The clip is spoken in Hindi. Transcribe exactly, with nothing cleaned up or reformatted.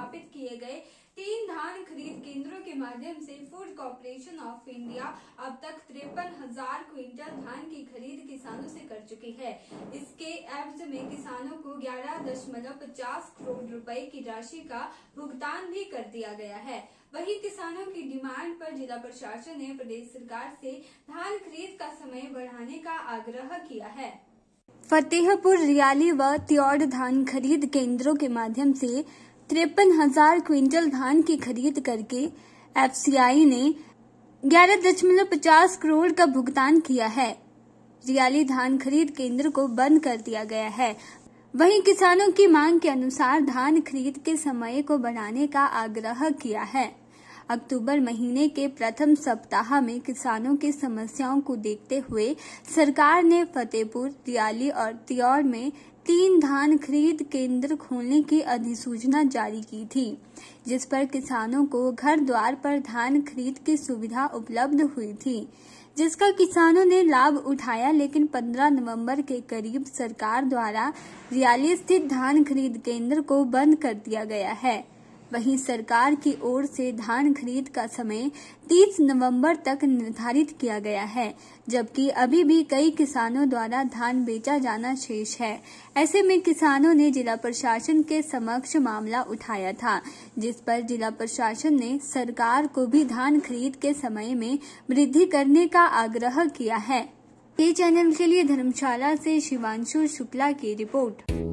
स्थापित किए गए तीन धान खरीद केंद्रों के माध्यम से फूड कार्पोरेशन ऑफ इंडिया अब तक तिरपन हजार क्विंटल धान की खरीद किसानों से कर चुकी है। इसके एवज में किसानों को ग्यारह दशमलव पचास करोड़ रुपए की राशि का भुगतान भी कर दिया गया है। वहीं किसानों की डिमांड पर जिला प्रशासन ने प्रदेश सरकार से धान खरीद का समय बढ़ाने का आग्रह किया है। फतेहपुर, रियाली व त्योड़ धान खरीद केंद्रों के माध्यम से तिरपन हजार क्विंटल धान की खरीद करके एफसीआई ने ग्यारह दशमलव पचास करोड़ का भुगतान किया है। रियाली धान खरीद केंद्र को बंद कर दिया गया है। वहीं किसानों की मांग के अनुसार धान खरीद के समय को बढ़ाने का आग्रह किया है। अक्टूबर महीने के प्रथम सप्ताह में किसानों की समस्याओं को देखते हुए सरकार ने फतेहपुर, रियाली और त्योर में तीन धान खरीद केंद्र खोलने की अधिसूचना जारी की थी, जिस पर किसानों को घर द्वार पर धान खरीद की सुविधा उपलब्ध हुई थी, जिसका किसानों ने लाभ उठाया। लेकिन पंद्रह नवंबर के करीब सरकार द्वारा रियाली स्थित धान खरीद केंद्र को बंद कर दिया गया है। वहीं सरकार की ओर से धान खरीद का समय तीस नवंबर तक निर्धारित किया गया है, जबकि अभी भी कई किसानों द्वारा धान बेचा जाना शेष है। ऐसे में किसानों ने जिला प्रशासन के समक्ष मामला उठाया था, जिस पर जिला प्रशासन ने सरकार को भी धान खरीद के समय में वृद्धि करने का आग्रह किया है। ये चैनल के लिए धर्मशाला से शिवांशु शुक्ला की रिपोर्ट।